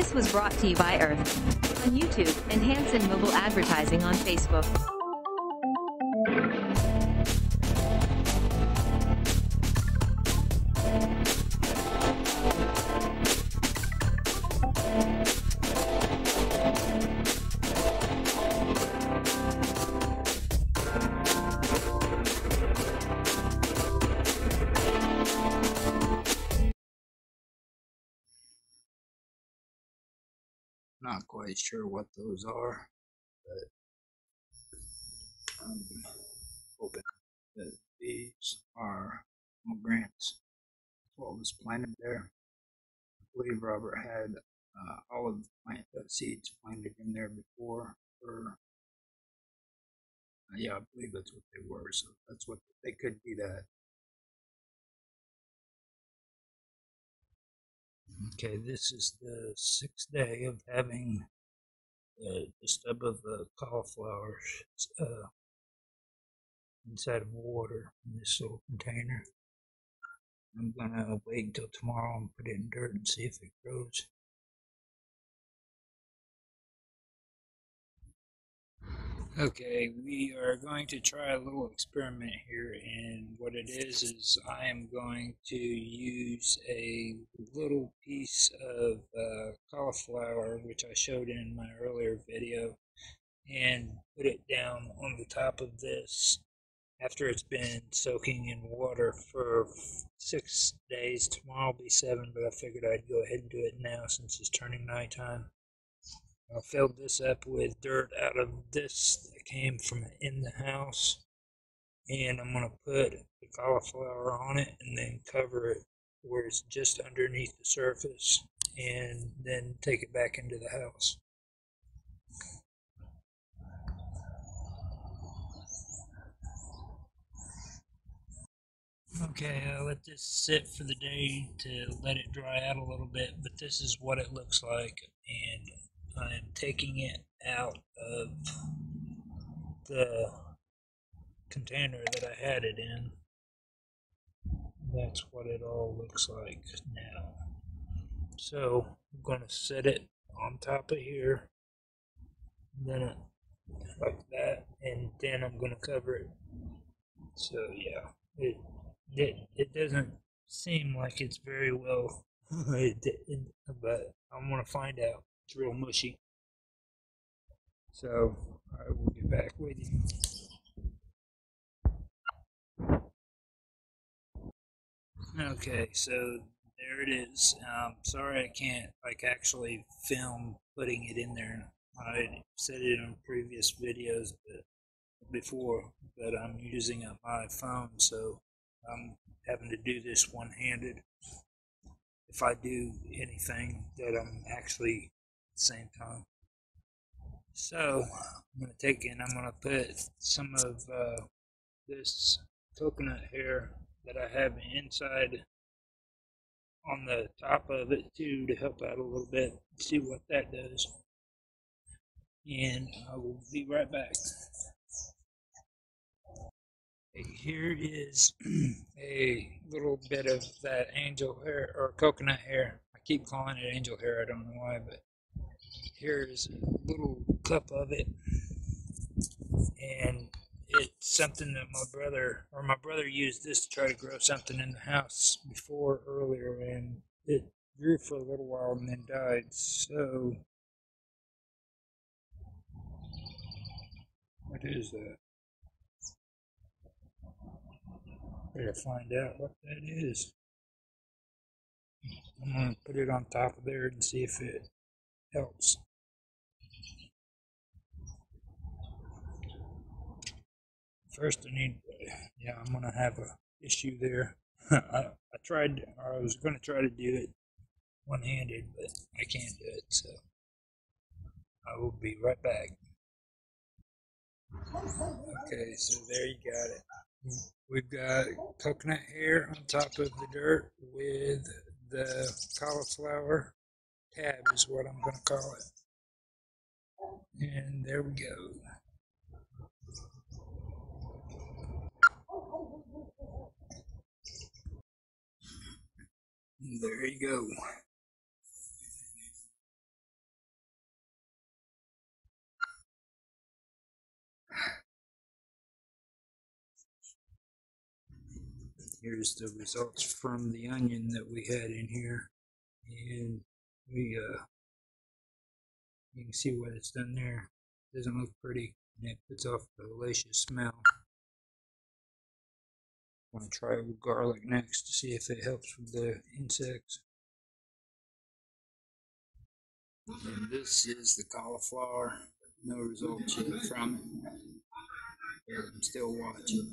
This was brought to you by Earth on YouTube and Hanson Mobile Advertising on Facebook. Not quite sure what those are, but I'm hoping that these are grants. That's what was planted there. I believe Robert had all of the seeds planted in there before. Or, yeah, I believe that's what they were, so that's what they could be that. Okay, this is the 6th day of having the stub of cauliflower inside of water in this little container. I'm going to wait until tomorrow and put it in dirt and see if it grows. Okay, we are going to try a little experiment here, and what it is I am going to use a little piece of cauliflower, which I showed in my earlier video, and put it down on the top of this after it's been soaking in water for 6 days. Tomorrow will be 7, but I figured I'd go ahead and do it now since it's turning nighttime. I filled this up with dirt out of this that came from in the house, and I'm going to put the cauliflower on it and then cover it where it's just underneath the surface, and then take it back into the house. Okay, I let this sit for the day to let it dry out a little bit, but this is what it looks like, and I am taking it out of the container that I had it in. That's what it all looks like now. So I'm going to set it on top of here, then like that, and then I'm going to cover it. So yeah, it doesn't seem like it's very well, but I'm going to find out. It's real mushy. So I will get back with you. Okay, so there it is. Sorry I can't actually film putting it in there. I said it on previous videos but I'm using up my phone, so I'm having to do this one-handed. If I do anything that I'm actually same time. So I'm going to take it and I'm going to put some of this coconut hair that I have inside on the top of it too, to help out a little bit, see what that does, and I will be right back. Here is a little bit of that angel hair, or coconut hair. I keep calling it angel hair, I don't know why, but here's a little cup of it, and it's something that my brother used this to try to grow something in the house before earlier, and it grew for a little while and then died. So what is that? Better find out what that is. I'm gonna put it on top of there and see if it helps. First I need, yeah, I'm going to have an issue there. I was going to try to do it one-handed, but I can't do it, so I will be right back. Okay, so there you got it. We've got coconut hair on top of the dirt with the cauliflower tab is what I'm going to call it. And there we go. There you go. here's the results from the onion that we had in here, and we you can see what it's done there. It doesn't look pretty, and it puts off a delicious smell. I'm going to try with garlic next to see if it helps with the insects. And this is the cauliflower. No results yet from it. I'm still watching.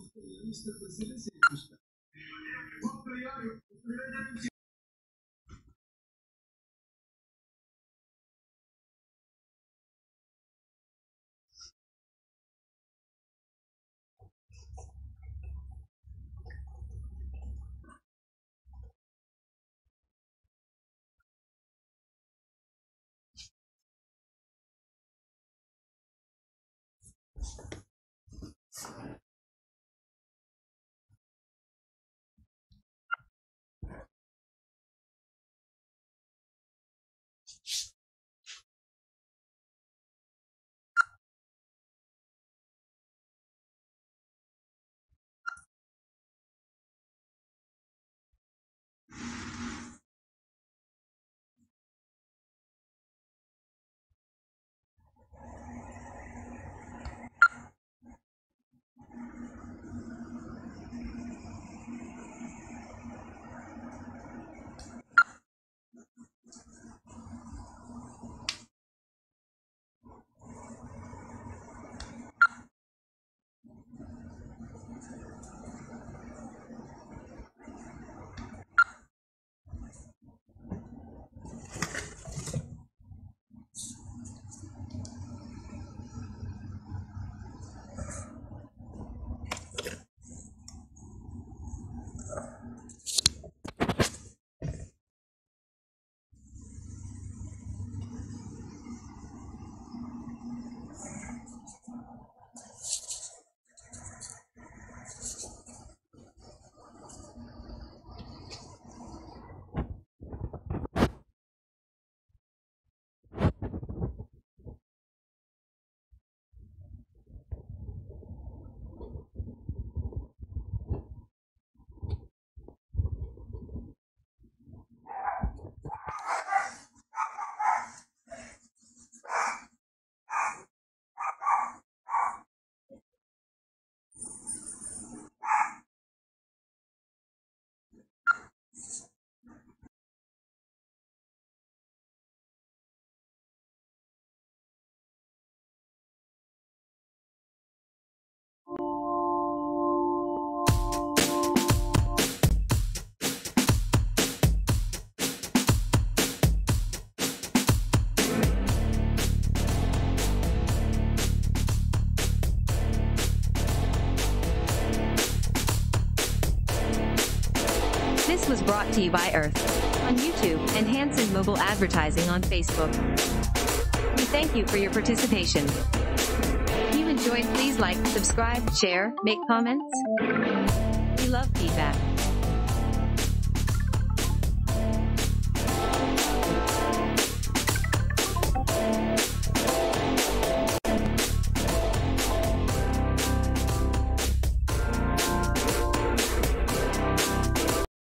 This was brought to you by Earth on YouTube and Hanson Mobile Advertising on Facebook. We thank you for your participation. If you enjoyed, please like, subscribe, share, make comments. We love feedback.